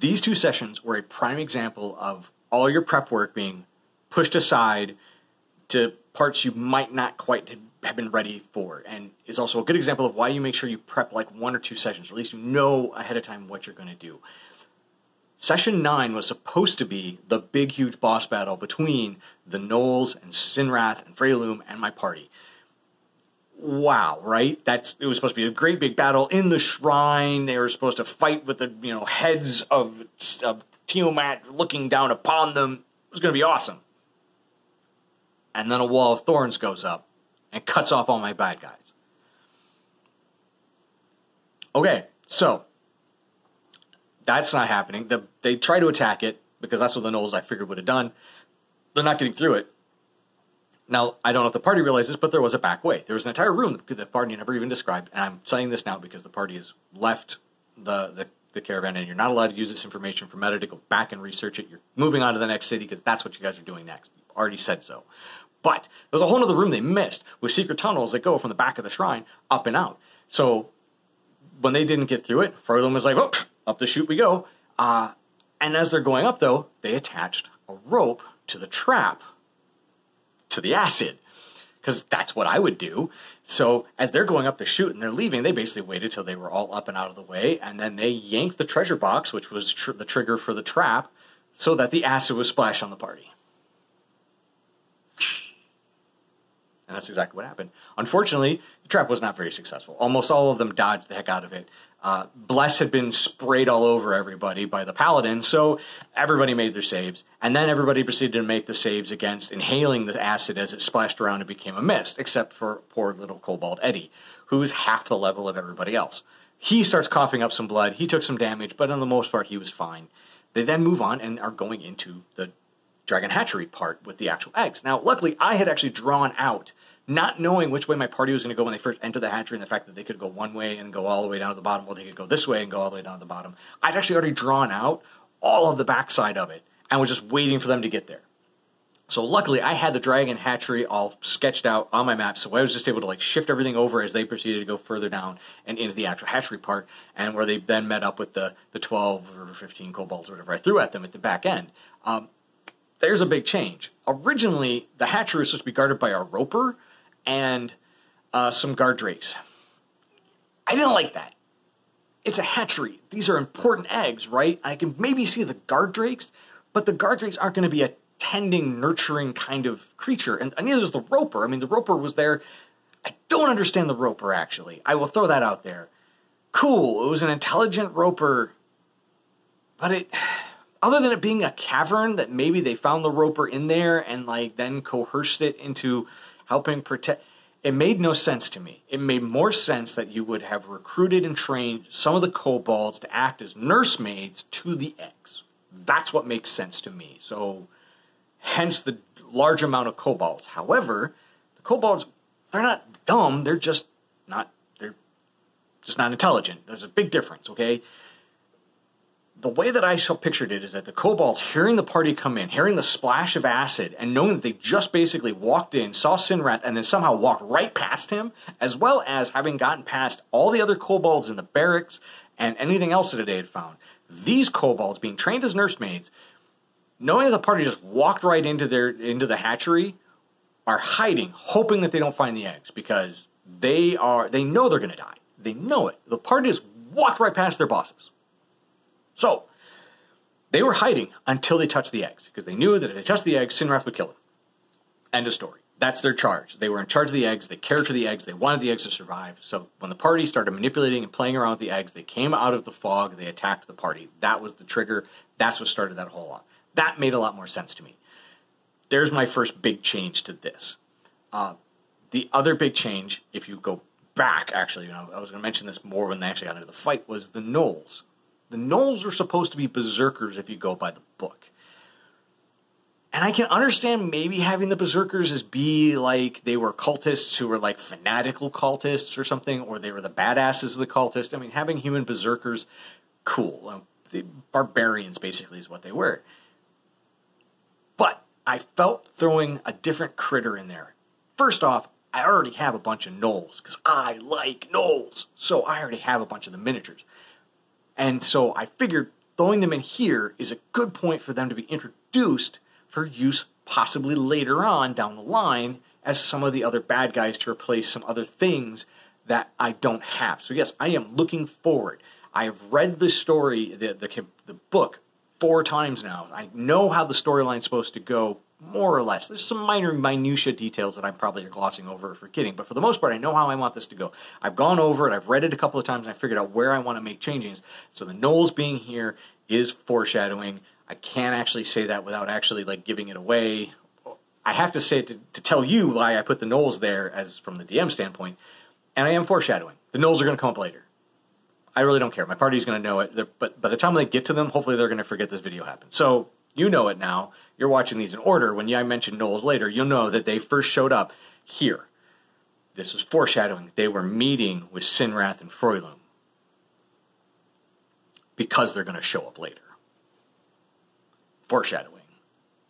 These two sessions were a prime example of all your prep work being pushed aside to parts you might not quite have been ready for, and is also a good example of why you make sure you prep like one or two sessions, or at least you know ahead of time what you're going to do. Session 9 was supposed to be the big, huge boss battle between the Knolls and Sinrath and Freyloom and my party. Wow, right? It was supposed to be a great big battle in the shrine. They were supposed to fight with the heads of Tiamat looking down upon them. It was going to be awesome. And then a wall of thorns goes up and cuts off all my bad guys. Okay, so that's not happening. They try to attack it, because that's what the Knolls, I figured, would have done. They're not getting through it. Now, I don't know if the party realizes, but there was a back way. There was an entire room that the party never even described, and I'm saying this now because the party has left the caravan, and you're not allowed to use this information for meta to go back and research it. You're moving on to the next city, because that's what you guys are doing next. You already said so. But there's a whole other room they missed, with secret tunnels that go from the back of the shrine up and out. So when they didn't get through it, Furlum was like, oh, up the chute we go. And as they're going up, though, they attached a rope to the trap, to the acid, because that's what I would do. So as they're going up the chute and they're leaving, they basically waited till they were all up and out of the way, and then they yanked the treasure box, which was the trigger for the trap, so that the acid was splashed on the party. And that's exactly what happened. Unfortunately, the trap was not very successful. Almost all of them dodged the heck out of it. Bless had been sprayed all over everybody by the paladin, so everybody made their saves, and then everybody proceeded to make the saves against inhaling the acid as it splashed around and became a mist, except for poor little Cobalt Eddie, who's half the level of everybody else. He starts coughing up some blood, he took some damage, but on the most part he was fine. They then move on and are going into the dragon hatchery part with the actual eggs. Now, luckily, I had actually drawn out, not knowing which way my party was going to go when they first entered the hatchery, and the fact that they could go one way and go all the way down to the bottom, or they could go this way and go all the way down to the bottom. I'd actually already drawn out all of the backside of it and was just waiting for them to get there. So luckily, I had the dragon hatchery all sketched out on my map, so I was just able to like shift everything over as they proceeded to go further down and into the actual hatchery part, and where they then met up with the 12 or 15 kobolds or whatever I threw at them at the back end. There's a big change. Originally, the hatchery was supposed to be guarded by a roper and some guard drakes. I didn't like that. It's a hatchery. These are important eggs, right? I can maybe see the guard drakes, but the guard drakes aren't going to be a tending, nurturing kind of creature. And neither is the roper. I mean, the roper was there. I don't understand the roper, actually. I will throw that out there. Cool. It was an intelligent roper. But it... Other than it being a cavern that maybe they found the roper in there and like then coerced it into helping protect, it made no sense to me. It made more sense that you would have recruited and trained some of the kobolds to act as nursemaids to the eggs. That's what makes sense to me. So hence the large amount of kobolds. However, the kobolds, they're not dumb. They're just not intelligent. There's a big difference, okay? The way that I pictured it is that the kobolds, hearing the party come in, hearing the splash of acid, and knowing that they just basically walked in, saw Sinrath, and then somehow walked right past him, as well as having gotten past all the other kobolds in the barracks and anything else that they had found. These kobolds, being trained as nursemaids, knowing that the party just walked right into the hatchery, are hiding, hoping that they don't find the eggs, because they know they're going to die. They know it. The party just walked right past their bosses. So, they were hiding until they touched the eggs, because they knew that if they touched the eggs, Sinrath would kill them. End of story. That's their charge. They were in charge of the eggs, they cared for the eggs, they wanted the eggs to survive. So, when the party started manipulating and playing around with the eggs, they came out of the fog, they attacked the party. That was the trigger. That's what started that whole lot. That made a lot more sense to me. There's my first big change to this. The other big change, if you go back, actually, I was going to mention this more when they actually got into the fight, was the Knolls. The Knolls are supposed to be berserkers if you go by the book. And I can understand maybe having the berserkers as be like they were cultists who were like fanatical cultists or something, or they were the badasses of the cultist. I mean, having human berserkers, cool. The barbarians basically is what they were. But I felt throwing a different critter in there. First off, I already have a bunch of Knolls because I like Knolls. So I already have a bunch of the miniatures. And so I figured throwing them in here is a good point for them to be introduced for use possibly later on down the line as some of the other bad guys to replace some other things that I don't have. So yes, I am looking forward. I have read the story, the book, 4 times now. I know how the storyline's supposed to go, more or less. There's some minutiae details that I'm probably glossing over or forgetting, but for the most part, I know how I want this to go. I've gone over it, I've read it a couple of times, and I figured out where I want to make changes. So the gnolls being here is foreshadowing. I can't actually say that without actually like giving it away. I have to say it to tell you why I put the gnolls there as from the DM standpoint, and I am foreshadowing. The gnolls are going to come up later. I really don't care. My party's going to know it, but by the time they get to them, hopefully they're going to forget this video happened. So you know it now. You're watching these in order. When I mention gnolls later, you'll know that they first showed up here. This was foreshadowing. They were meeting with Sinrath and Freyloom because they're going to show up later. Foreshadowing.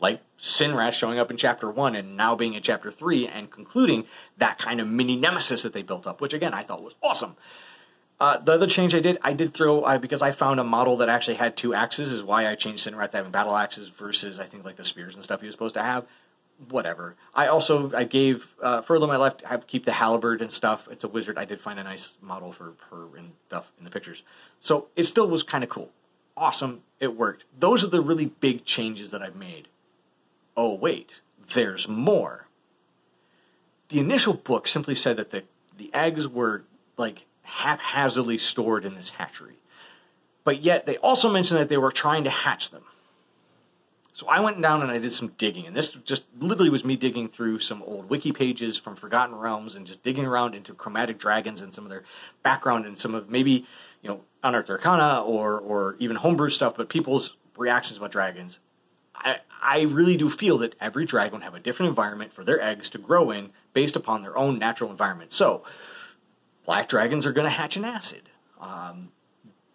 Like Sinrath showing up in Chapter 1 and now being in Chapter 3 and concluding that kind of mini-nemesis that they built up, which again, I thought was awesome. The other change I did throw, because I found a model that actually had 2 axes, is why I changed Sinrath to having battle axes versus, I think, like the spears and stuff he was supposed to have. Whatever. I gave Furlum, I left, I keep the halberd and stuff. It's a wizard. I did find a nice model for her and stuff in the pictures. So it still was kind of cool. Awesome. It worked. Those are the really big changes that I've made. Oh, wait. There's more. The initial book simply said that the eggs were, like, haphazardly stored in this hatchery. But yet, they also mentioned that they were trying to hatch them. So I went down and I did some digging, and this just literally was me digging through some old wiki pages from Forgotten Realms and just digging around into chromatic dragons and some of their background and some of maybe, you know, Unearthed Arcana or even homebrew stuff, but people's reactions about dragons. I really do feel that every dragon have a different environment for their eggs to grow in based upon their own natural environment. So, black dragons are going to hatch an acid.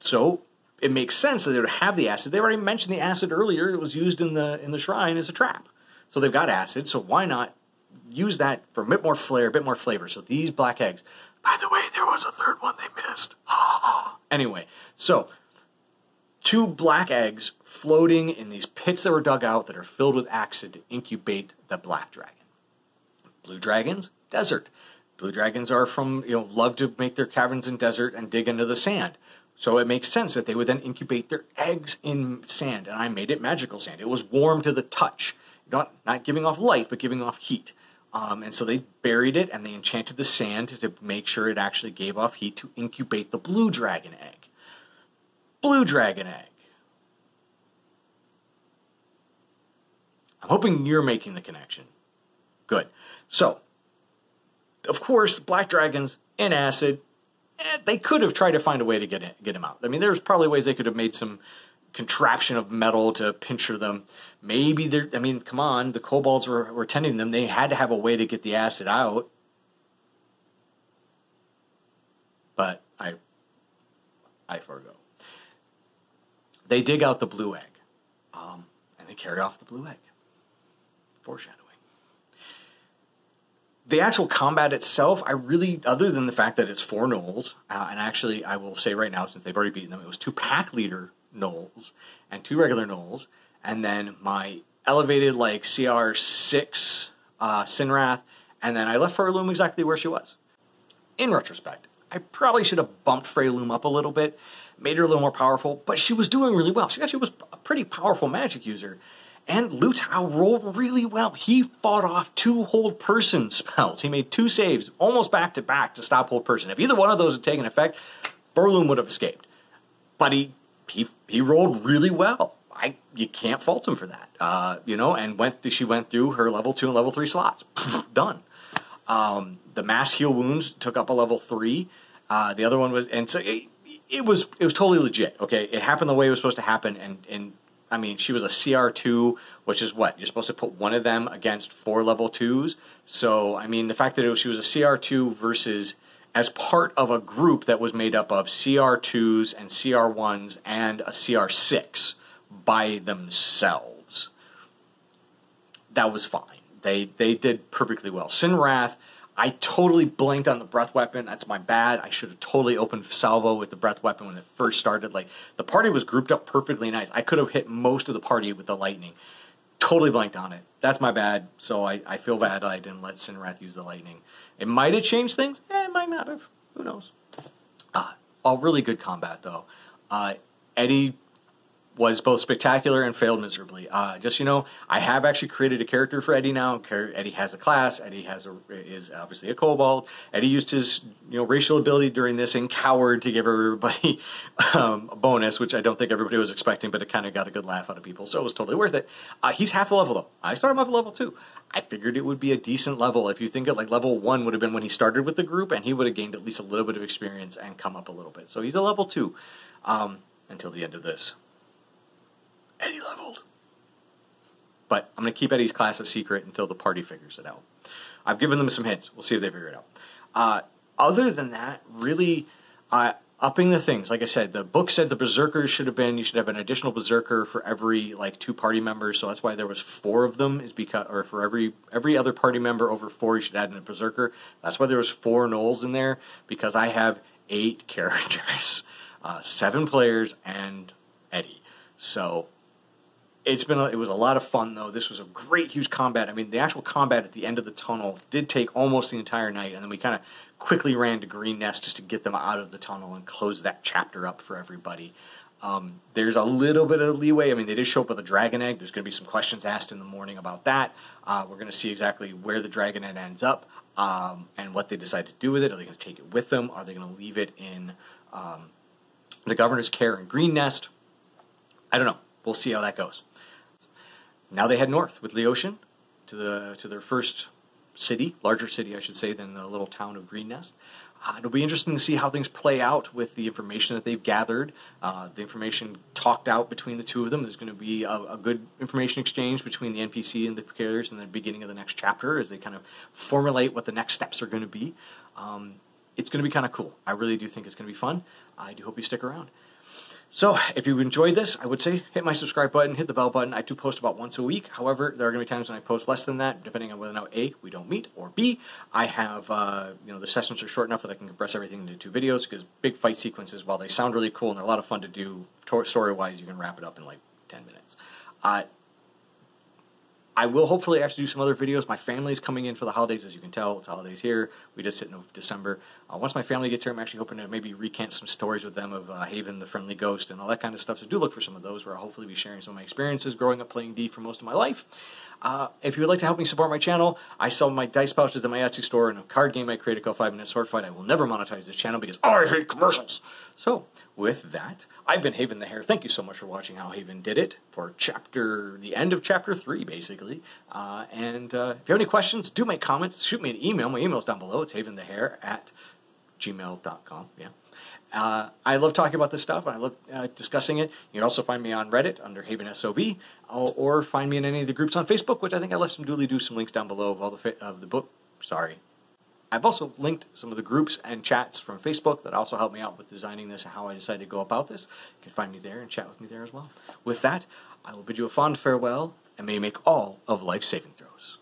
So it makes sense that they would have the acid. They already mentioned the acid earlier. It was used in the shrine as a trap. So they've got acid, so why not use that for a bit more flair, a bit more flavor. So these black eggs. By the way, there was a third one they missed. Anyway, so 2 black eggs floating in these pits that were dug out that are filled with acid to incubate the black dragon. Blue dragons, desert. Blue dragons are from, you know, love to make their caverns in desert and dig into the sand. So it makes sense that they would then incubate their eggs in sand, and I made it magical sand. It was warm to the touch, not giving off light, but giving off heat. And so they buried it, and they enchanted the sand to make sure it actually gave off heat to incubate the blue dragon egg. Blue dragon egg. I'm hoping you're making the connection. Good. So, of course, black dragons in acid, they could have tried to find a way to get him out. I mean, there's probably ways they could have made some contraption of metal to pincher them. Maybe they're, I mean, come on, the kobolds were tending them. They had to have a way to get the acid out. But I forgo. They dig out the blue egg, and they carry off the blue egg. Foreshadowing. The actual combat itself, I really, other than the fact that it's 4 gnolls, and actually I will say right now, since they've already beaten them, it was 2 pack leader gnolls and 2 regular gnolls, and then my elevated, like, CR6 Sinrath, and then I left Freyloom exactly where she was. In retrospect, I probably should have bumped Freyloom up a little bit, made her a little more powerful, but she was doing really well. She actually was a pretty powerful magic user. And Lutau rolled really well. He fought off 2 hold person spells. He made 2 saves, almost back-to-back, to stop hold person. If either one of those had taken effect, Furlum would have escaped. But he rolled really well. You can't fault him for that. You know, and she went through her level 2 and level 3 slots. Done. The mass heal wounds took up a level 3. The other one was, and so it was totally legit. Okay, it happened the way it was supposed to happen, and I mean, she was a CR2, which is what? You're supposed to put 1 of them against 4 level 2s. So, I mean, the fact that she was a CR2 versus as part of a group that was made up of CR2s and CR1s and a CR6 by themselves. That was fine. They did perfectly well. Sinrath, I totally blinked on the breath weapon. That's my bad. I should have totally opened salvo with the breath weapon when it first started. Like, the party was grouped up perfectly nice. I could have hit most of the party with the lightning. Totally blanked on it. That's my bad. So I feel bad I didn't let Sinrath use the lightning. It might have changed things. Eh, it might not have. Who knows? All really good combat, though. Eddie was both spectacular and failed miserably. Just, you know, I have actually created a character for Eddie now. Eddie has a class. Eddie has is obviously a kobold. Eddie used his, you know, racial ability during this and cowered to give everybody a bonus, which I don't think everybody was expecting, but it kind of got a good laugh out of people, so it was totally worth it. He's half the level, though. I started him off at level 2. I figured it would be a decent level. If you think of, like, level 1 would have been when he started with the group, and he would have gained at least a little bit of experience and come up a little bit. So he's a level 2 until the end of this. Eddie leveled. But I'm going to keep Eddie's class a secret until the party figures it out. I've given them some hints. We'll see if they figure it out. Other than that, really upping the things. Like I said, the book said the berserkers should have been, you should have an additional berserker for every, like, 2 party members. So that's why there was 4 of them, is because, or for every other party member over 4, you should add in a berserker. That's why there was 4 gnolls in there, because I have 8 characters, 7 players, and Eddie. So it was a lot of fun, though. This was a great, huge combat. I mean, the actual combat at the end of the tunnel did take almost the entire night, and then we kind of quickly ran to Greenest just to get them out of the tunnel and close that chapter up for everybody. There's a little bit of leeway. I mean, they did show up with a dragon egg. There's going to be some questions asked in the morning about that. We're going to see exactly where the dragon egg ends up and what they decide to do with it. Are they going to take it with them? Are they going to leave it in the governor's care in Greenest? I don't know. We'll see how that goes. Now they head north with Laotian to their first city, larger city, I should say, than the little town of Greenest. It'll be interesting to see how things play out with the information that they've gathered, the information talked out between the two of them. There's going to be a good information exchange between the NPC and the players in the beginning of the next chapter as they kind of formulate what the next steps are going to be. It's going to be kind of cool. I really do think it's going to be fun. I do hope you stick around. So, if you enjoyed this, I would say hit my subscribe button, hit the bell button. I do post about once a week. However, there are going to be times when I post less than that, depending on whether or not A, we don't meet, or B, I have, you know, the sessions are short enough that I can compress everything into 2 videos, because big fight sequences, while they sound really cool and they're a lot of fun to do, story-wise, you can wrap it up in like 10 minutes. I will hopefully actually do some other videos. My family's coming in for the holidays, as you can tell. It's holidays here. We just hit in December. Once my family gets here, I'm actually hoping to maybe recant some stories with them of Haven, the friendly ghost, and all that kind of stuff. So do look for some of those, where I'll hopefully be sharing some of my experiences growing up playing D for most of my life. If you would like to help me support my channel, I sell my dice pouches at my Etsy store and a card game I created called 5 Minute Sword Fight. I will never monetize this channel because I hate commercials. So, with that, I've been Haven the Hare. Thank you so much for watching How Haven Did It for the end of Chapter 3, basically. If you have any questions, do make comments. Shoot me an email. My email's down below. It's haventhehair@gmail.com. Yeah. I love talking about this stuff, and I love discussing it. You can also find me on Reddit under HavenSOV, or find me in any of the groups on Facebook, which I think I left some doodly-doo, some links down below of all the book. Sorry. I've also linked some of the groups and chats from Facebook that also helped me out with designing this and how I decided to go about this. You can find me there and chat with me there as well. With that, I will bid you a fond farewell, and may you make all of life's saving throws.